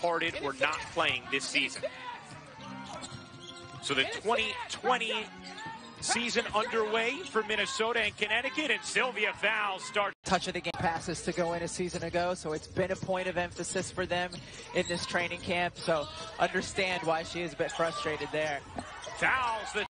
departed or not playing this season. So the 2020 season underway for Minnesota and Connecticut, and Sylvia Fowles starts. Touch of the game passes to go in a season ago, so it's been a point of emphasis for them in this training camp. So understand why she is a bit frustrated there. Fowles, the